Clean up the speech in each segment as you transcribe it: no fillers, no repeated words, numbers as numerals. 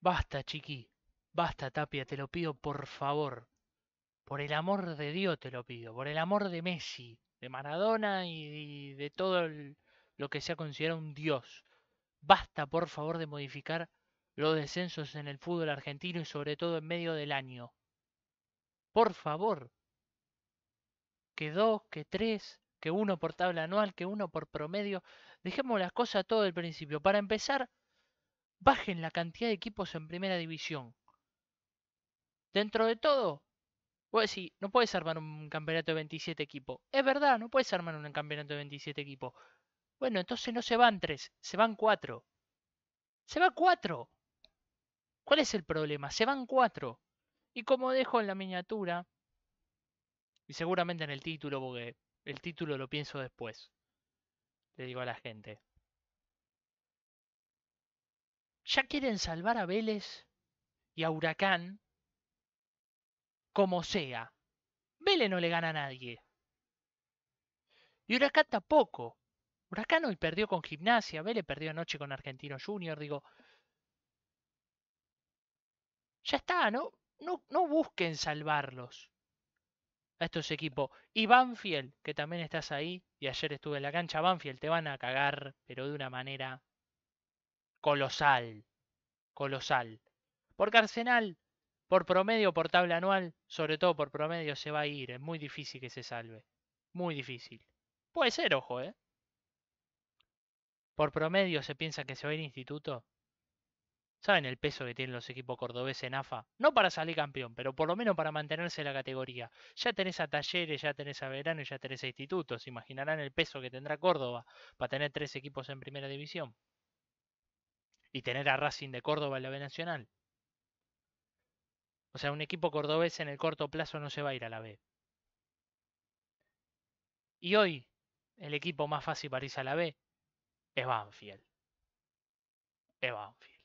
Basta, chiqui. Basta, Tapia, te lo pido, por favor. Por el amor de Dios te lo pido. Por el amor de Messi, de Maradona y de todo lo que sea considerado un dios. Basta, por favor, de modificar los descensos en el fútbol argentino y sobre todo en medio del año. Por favor. Que dos, que tres, que uno por tabla anual, que uno por promedio. Dejemos las cosas todo del principio. Para empezar, bajen la cantidad de equipos en primera división. Dentro de todo, vos decís, no puedes armar un campeonato de 27 equipos. Es verdad, no puedes armar un campeonato de 27 equipos. Bueno, entonces no se van 3, se van 4. ¡Se van 4! ¿Cuál es el problema? Se van 4. Y como dejo en la miniatura, y seguramente en el título, porque el título lo pienso después, le digo a la gente. Ya quieren salvar a Vélez y a Huracán como sea. Vélez no le gana a nadie. Y Huracán tampoco. Huracán hoy perdió con Gimnasia, Vélez perdió anoche con Argentino Junior, digo. Ya está, no busquen salvarlos a estos equipos. Y Banfield, que también estás ahí, y ayer estuve en la cancha, Banfield, te van a cagar, pero de una manera colosal. Colosal. Porque Arsenal, por promedio, por tabla anual, sobre todo por promedio, se va a ir. Es muy difícil que se salve. Muy difícil. Puede ser, ojo, ¿eh? Por promedio se piensa que se va a ir Instituto. ¿Saben el peso que tienen los equipos cordobeses en AFA? No para salir campeón, pero por lo menos para mantenerse la categoría. Ya tenés a Talleres, ya tenés a Verano y ya tenés a Instituto. Se imaginarán el peso que tendrá Córdoba para tener 3 equipos en primera división. Y tener a Racing de Córdoba en la B Nacional. O sea, un equipo cordobés en el corto plazo no se va a ir a la B. Y hoy, el equipo más fácil para irse a la B es Banfield. Es Banfield.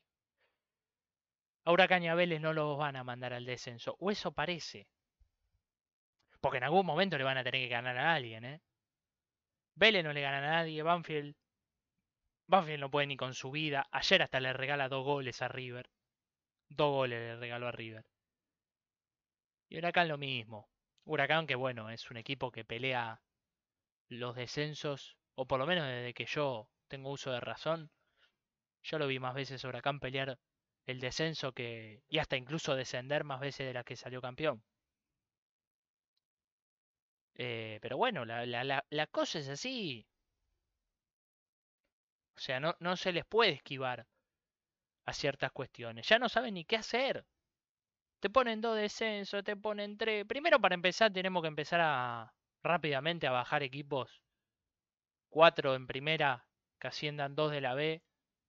A Huracán y a Vélez no los van a mandar al descenso. O eso parece. Porque en algún momento le van a tener que ganar a alguien, ¿eh? Vélez no le gana a nadie. Banfield no puede ni con su vida. Ayer hasta le regala 2 goles a River. 2 goles le regaló a River. Y Huracán lo mismo. Huracán, que bueno, es un equipo que pelea los descensos. O por lo menos desde que yo tengo uso de razón. Yo lo vi más veces Huracán pelear el descenso que... y hasta incluso descender más veces de las que salió campeón. Pero bueno, la cosa es así. O sea, no se les puede esquivar a ciertas cuestiones. Ya no saben ni qué hacer. Te ponen 2 descensos, te ponen 3. Primero, para empezar, tenemos que empezar a rápidamente a bajar equipos. 4 en primera, que asciendan 2 de la B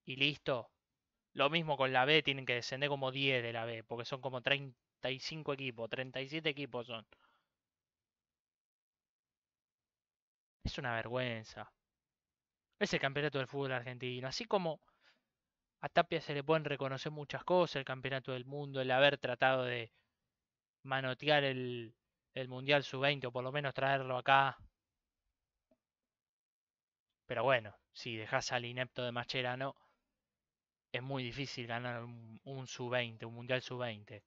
y listo. Lo mismo con la B, tienen que descender como 10 de la B, porque son como 35 equipos, 37 equipos son. Es una vergüenza. Es el campeonato del fútbol argentino. Así como a Tapia se le pueden reconocer muchas cosas, el campeonato del mundo, el haber tratado de manotear el Mundial Sub-20, o por lo menos traerlo acá. Pero bueno, si dejás al inepto de Mascherano, es muy difícil ganar un Sub-20, un Mundial Sub-20.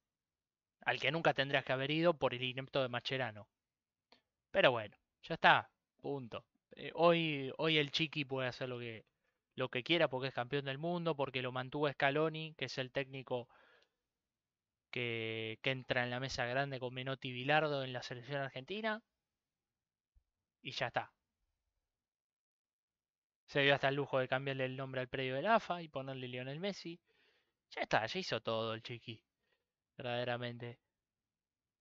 Al que nunca tendrías que haber ido por el inepto de Mascherano. Pero bueno, ya está. Punto. Hoy el Chiqui puede hacer lo que quiera porque es campeón del mundo, porque lo mantuvo Scaloni, que es el técnico que entra en la mesa grande con Menotti y Bilardo en la selección argentina. Y ya está. Se dio hasta el lujo de cambiarle el nombre al predio del AFA y ponerle Lionel Messi. Ya está, ya hizo todo el Chiqui. Verdaderamente.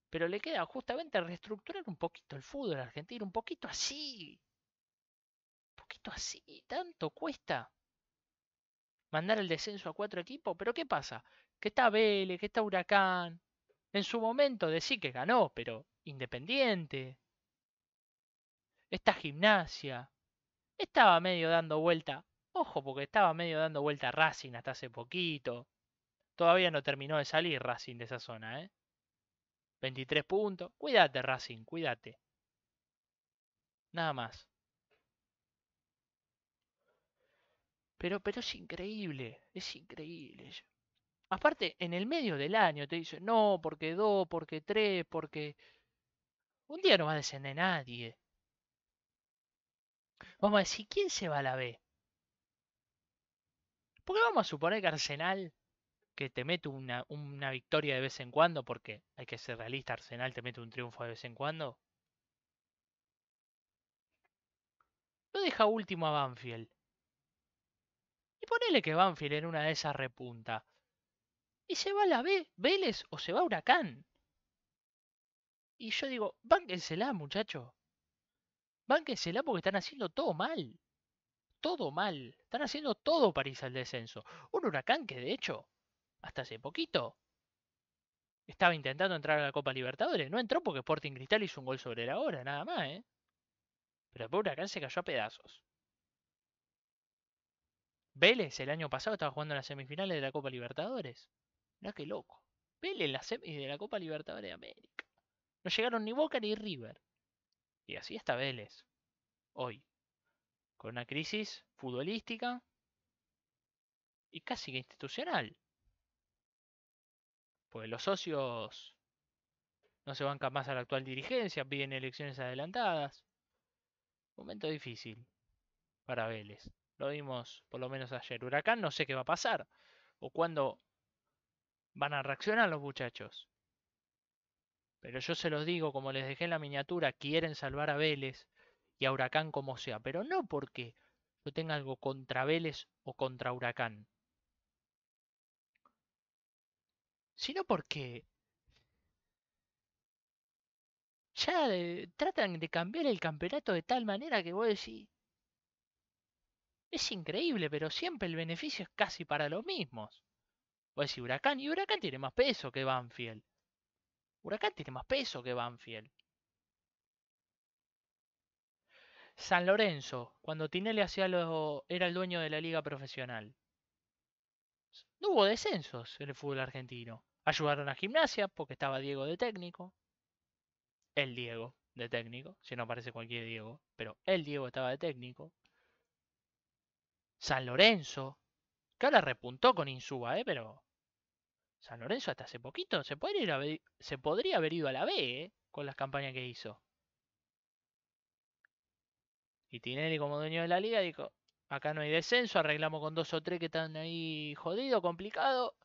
Pero le queda justamente reestructurar un poquito el fútbol argentino. Un poquito así. Un poquito así. Tanto cuesta mandar el descenso a 4 equipos. Pero ¿qué pasa? Que está Vélez, que está Huracán. En su momento decí que ganó, pero Independiente. Está Gimnasia. Estaba medio dando vuelta. Ojo, porque estaba medio dando vuelta Racing hasta hace poquito. Todavía no terminó de salir Racing de esa zona, ¿eh? 23 puntos. Cuídate, Racing, cuídate. Nada más. Pero es increíble. Es increíble. Aparte, en el medio del año te dicen, no, porque dos, porque tres, porque... Un día no va a descender nadie. Vamos a decir, ¿quién se va a la B? Porque vamos a suponer que Arsenal, que te mete una victoria de vez en cuando, porque hay que ser realista, Arsenal te mete un triunfo de vez en cuando. Lo deja último a Banfield. Y ponele que Banfield en una de esas repunta. Y se va a la B, Vélez, o se va a Huracán. Y yo digo, bánquensela, muchachos. Bánquensela porque están haciendo todo mal. Todo mal. Están haciendo todo para irse al descenso. Un Huracán que, de hecho, hasta hace poquito estaba intentando entrar a la Copa Libertadores. No entró porque Sporting Cristal hizo un gol sobre la hora, nada más, ¿eh? Pero el Huracán se cayó a pedazos. Vélez el año pasado estaba jugando en las semifinales de la Copa Libertadores. Mirá qué loco. Vélez en las semis de la Copa Libertadores de América. No llegaron ni Boca ni River. Y así está Vélez. Hoy. Con una crisis futbolística. Y casi que institucional. Porque los socios no se bancan más a la actual dirigencia. Piden elecciones adelantadas. Momento difícil para Vélez. Lo vimos por lo menos ayer. Huracán, no sé qué va a pasar. O cuándo van a reaccionar los muchachos. Pero yo se los digo, como les dejé en la miniatura, quieren salvar a Vélez y a Huracán como sea. Pero no porque yo tenga algo contra Vélez o contra Huracán. Sino porque ya tratan de cambiar el campeonato de tal manera que vos decís... Es increíble, pero siempre el beneficio es casi para los mismos. Vos decís Huracán, y Huracán tiene más peso que Banfield. Huracán tiene más peso que Banfield. San Lorenzo, cuando Tinelli era el dueño de la liga profesional. No hubo descensos en el fútbol argentino. Ayudaron a Gimnasia porque estaba Diego de técnico. El Diego de técnico, si no parece cualquier Diego, pero el Diego estaba de técnico. San Lorenzo, que ahora repuntó con Insúa, pero San Lorenzo hasta hace poquito se podría haber ido a la B, con las campañas que hizo. Y Tinelli, como dueño de la liga, dijo, acá no hay descenso, arreglamos con dos o tres que están ahí jodido, complicado.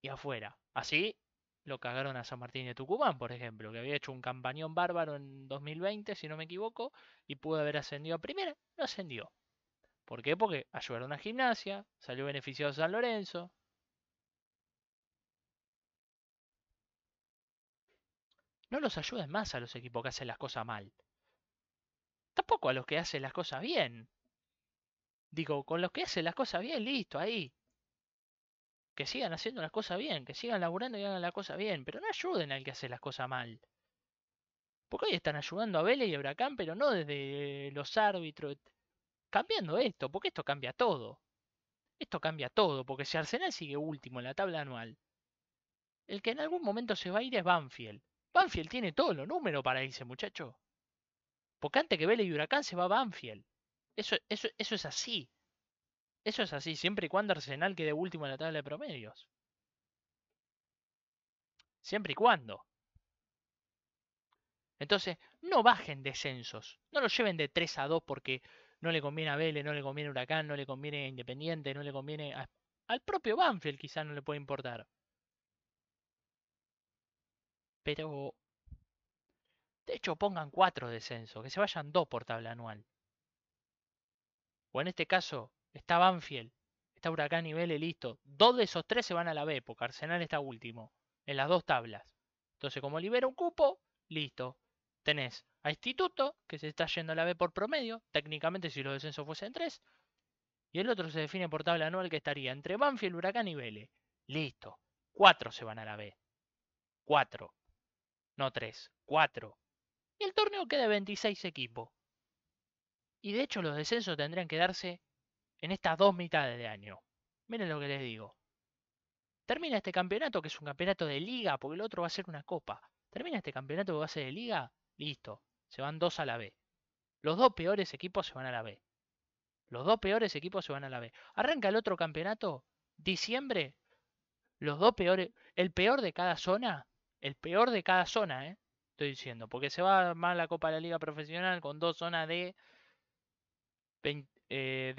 Y afuera. Así lo cagaron a San Martín de Tucumán, por ejemplo, que había hecho un campañón bárbaro en 2020, si no me equivoco, y pudo haber ascendido a primera, no ascendió. ¿Por qué? Porque ayudaron a Gimnasia, salió beneficiado San Lorenzo. No los ayuden más a los equipos que hacen las cosas mal. Tampoco a los que hacen las cosas bien. Digo, con los que hacen las cosas bien, listo, ahí. Que sigan haciendo las cosas bien, que sigan laburando y hagan las cosas bien, pero no ayuden al que hace las cosas mal. Porque hoy están ayudando a Vélez y a Huracán, pero no desde los árbitros. Cambiando esto, porque esto cambia todo. Esto cambia todo, porque si Arsenal sigue último en la tabla anual, el que en algún momento se va a ir es Banfield. Banfield tiene todos los números para irse, muchacho. Porque antes que Vélez y Huracán se va Banfield. Eso es así. Eso es así, siempre y cuando Arsenal quede último en la tabla de promedios. Siempre y cuando. Entonces, no bajen descensos. No lo lleven de 3 a 2 porque no le conviene a Vélez, no le conviene a Huracán, no le conviene a Independiente, no le conviene a... Al propio Banfield quizás no le puede importar. Pero... De hecho, pongan 4 descensos, que se vayan 2 por tabla anual. O en este caso... Está Banfield, está Huracán y Vélez, listo. 2 de esos 3 se van a la B, porque Arsenal está último, en las 2 tablas. Entonces, como libera un cupo, listo. Tenés a Instituto, que se está yendo a la B por promedio, técnicamente si los descensos fuesen 3. Y el otro se define por tabla anual, que estaría entre Banfield, Huracán y Vélez. Listo. 4 se van a la B. 4. No 3, 4. Y el torneo queda de 26 equipos. Y de hecho los descensos tendrían que darse... En estas 2 mitades de año. Miren lo que les digo. Termina este campeonato, que es un campeonato de liga, porque el otro va a ser una copa. Termina este campeonato que va a ser de liga, listo. Se van 2 a la B. Los 2 peores equipos se van a la B. Los 2 peores equipos se van a la B. Arranca el otro campeonato diciembre, los dos peores, el peor de cada zona, el peor de cada zona, estoy diciendo, porque se va a armar la Copa de la Liga Profesional con dos zonas de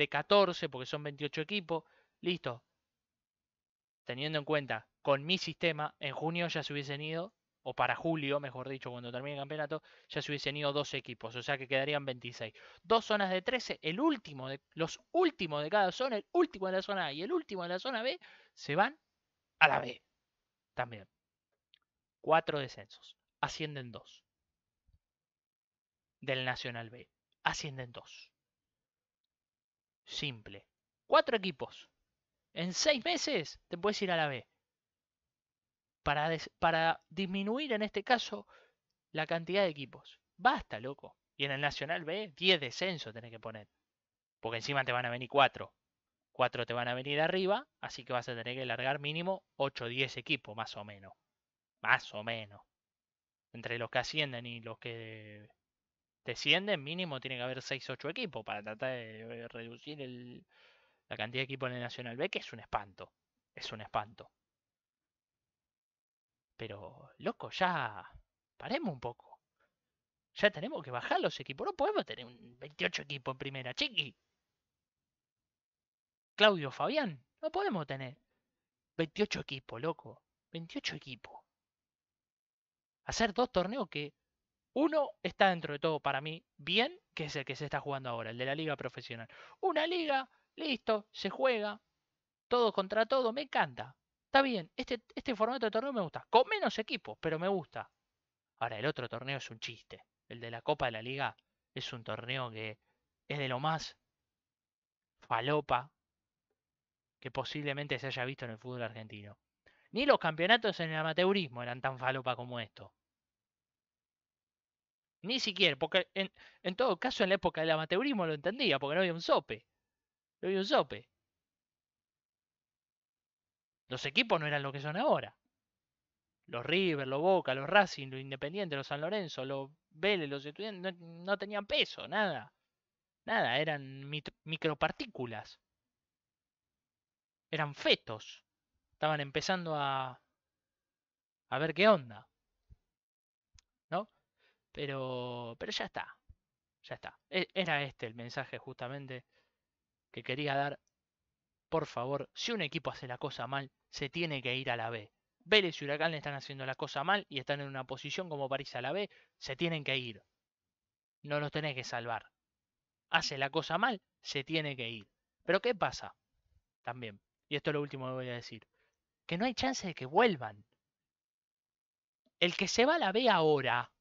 14, porque son 28 equipos, listo. Teniendo en cuenta, con mi sistema, en junio ya se hubiesen ido, o para julio, mejor dicho, cuando termine el campeonato, ya se hubiesen ido 12 equipos, o sea que quedarían 26. Dos zonas de 13, el último, los últimos de cada zona, el último de la zona A y el último de la zona B, se van a la B. También. 4 descensos. Ascienden 2. Del Nacional B. Ascienden 2. Simple. 4 equipos. En 6 meses te puedes ir a la B. Para disminuir en este caso la cantidad de equipos. Basta, loco. Y en el Nacional B, 10 descensos tenés que poner. Porque encima te van a venir 4. 4 te van a venir arriba. Así que vas a tener que largar mínimo 8 o 10 equipos, más o menos. Más o menos. Entre los que ascienden y los que descienden, mínimo tiene que haber 6 o 8 equipos para tratar de reducir la cantidad de equipos en el Nacional B, que es un espanto. Es un espanto. Pero, loco, ya paremos un poco. Ya tenemos que bajar los equipos. No podemos tener un 28 equipos en primera, chiqui. Claudio, Fabián, no podemos tener 28 equipos, loco. 28 equipos. Hacer dos torneos que uno está dentro de todo para mí bien, que es el que se está jugando ahora, el de la liga profesional. Una liga, listo, se juega, todo contra todo, me encanta. Está bien, este formato de torneo me gusta, con menos equipos, pero me gusta. Ahora, el otro torneo es un chiste. El de la Copa de la Liga es un torneo que es de lo más falopa que posiblemente se haya visto en el fútbol argentino. Ni los campeonatos en el amateurismo eran tan falopa como esto. Ni siquiera, porque en todo caso en la época del amateurismo lo entendía, porque no había un sope. No había un sope. Los equipos no eran lo que son ahora. Los River, los Boca, los Racing, los Independiente, los San Lorenzo, los Vélez, los Estudiantes, no tenían peso, nada. Nada, eran micropartículas. Eran fetos. Estaban empezando a ver qué onda. ¿No? Pero ya está. Ya está. Era este el mensaje justamente que quería dar. Por favor, si un equipo hace la cosa mal, se tiene que ir a la B. Vélez y Huracán le están haciendo la cosa mal y están en una posición como para irse a la B. Se tienen que ir. No los tenés que salvar. Hace la cosa mal, se tiene que ir. Pero ¿qué pasa? También, y esto es lo último que voy a decir, que no hay chance de que vuelvan. El que se va a la B ahora,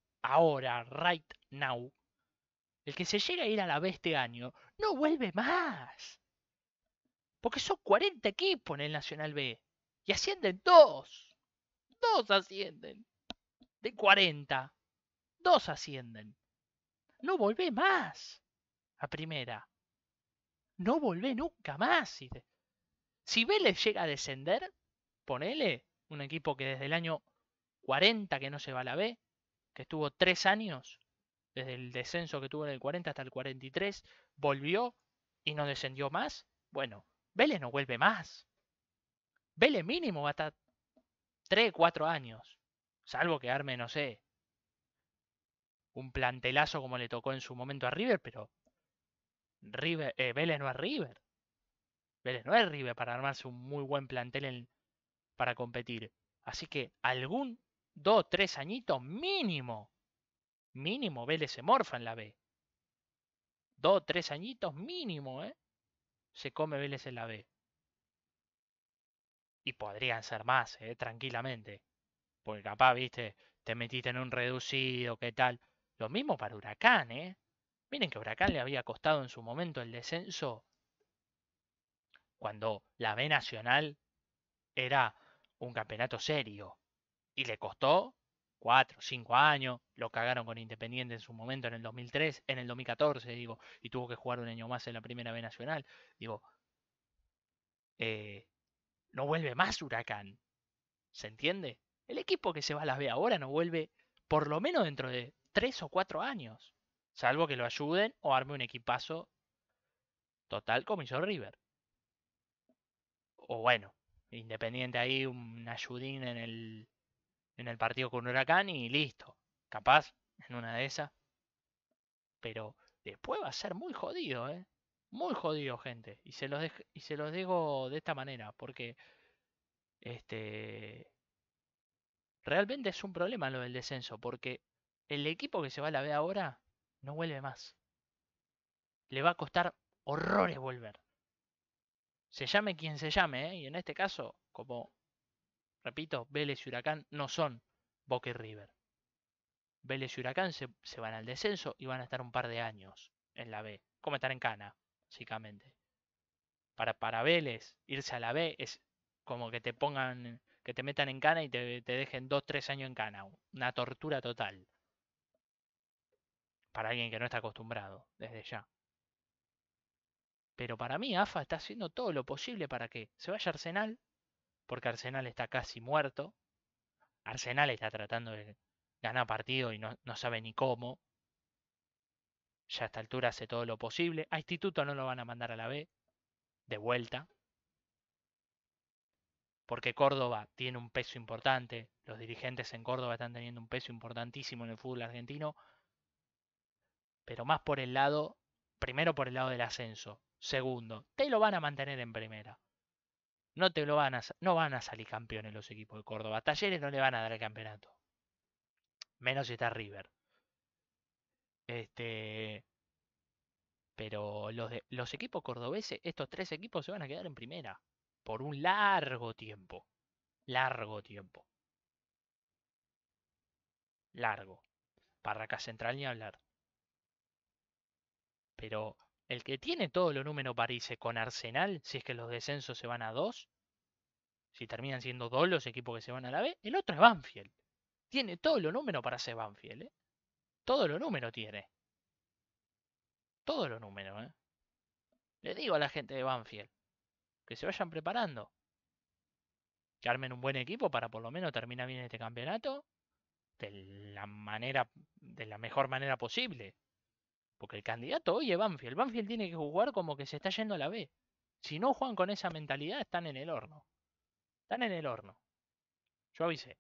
right now, el que se llega a ir a la B este año, no vuelve más. Porque son 40 equipos en el Nacional B. Y ascienden 2. 2 ascienden. De 40. 2 ascienden. No volvé más a primera. No volvé nunca más. Si Vélez llega a descender, ponele un equipo que desde el año 40 que no se va a la B, que estuvo 3 años, desde el descenso que tuvo en el 40 hasta el 43, volvió y no descendió más. Bueno, Vélez no vuelve más. Vélez mínimo va a estar 3, 4 años. Salvo que arme, no sé, un plantelazo como le tocó en su momento a River, pero Vélez no es River. Vélez no es River para armarse un muy buen plantel para competir. Así que algún 2, 3 añitos mínimo. Mínimo Vélez se morfa en la B. 2, 3 añitos mínimo, Se come Vélez en la B. Y podrían ser más, tranquilamente. Porque capaz, viste, te metiste en un reducido, ¿qué tal? Lo mismo para Huracán, Miren que Huracán le había costado en su momento el descenso. Cuando la B Nacional era un campeonato serio. Y le costó 4, 5 años. Lo cagaron con Independiente en su momento en el 2003, en el 2014, digo, y tuvo que jugar un año más en la primera B Nacional. Digo, no vuelve más Huracán, ¿se entiende? El equipo que se va a las B ahora no vuelve, por lo menos dentro de 3 o 4 años, salvo que lo ayuden o arme un equipazo total como hizo River. o bueno, Independiente ahí, un ayudín en el partido con Huracán y listo. Capaz, en una de esas. Pero después va a ser muy jodido, ¿eh? Muy jodido, gente. Y se los digo de esta manera, porque realmente es un problema lo del descenso, porque el equipo que se va a la B ahora no vuelve más. Le va a costar horrores volver. Se llame quien se llame, ¿eh? Y en este caso, como repito, Vélez y Huracán no son Boca y River. Vélez y Huracán se van al descenso y van a estar un par de años en la B. Como estar en cana, básicamente. Para Vélez, irse a la B es como que te pongan, que te metan en cana y te dejen 2-3 años en cana. Una tortura total. Para alguien que no está acostumbrado, desde ya. Pero para mí AFA está haciendo todo lo posible para que se vaya Arsenal, porque Arsenal está casi muerto. Arsenal está tratando de ganar partido y no sabe ni cómo. Ya a esta altura hace todo lo posible. A Instituto no lo van a mandar a la B, de vuelta. Porque Córdoba tiene un peso importante. Los dirigentes en Córdoba están teniendo un peso importantísimo en el fútbol argentino. Pero más por el lado, primero por el lado del ascenso. Segundo, te lo van a mantener en primera. No van a salir campeones los equipos de Córdoba. Talleres no le van a dar el campeonato. Menos si está River. Pero los equipos cordobeses, estos tres equipos se van a quedar en primera. Por un largo tiempo. Largo tiempo. Largo. Barracas Central ni hablar. Pero el que tiene todos los números para irse con Arsenal, si es que los descensos se van a 2, si terminan siendo 2 los equipos que se van a la B, el otro es Banfield. Tiene todos los números para ser Banfield, ¿eh? Todos los números tiene. Todos los números, ¿eh? Le digo a la gente de Banfield que se vayan preparando. Que armen un buen equipo para por lo menos terminar bien este campeonato de la mejor manera posible. Porque el candidato hoy es Banfield. Banfield tiene que jugar como que se está yendo a la B. Si no juegan con esa mentalidad, están en el horno. Están en el horno. Yo avisé.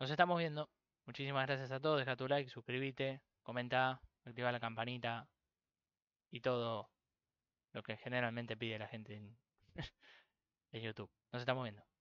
Nos estamos viendo. Muchísimas gracias a todos. Deja tu like, suscríbete, comenta, activa la campanita. Y todo lo que generalmente pide la gente en YouTube. Nos estamos viendo.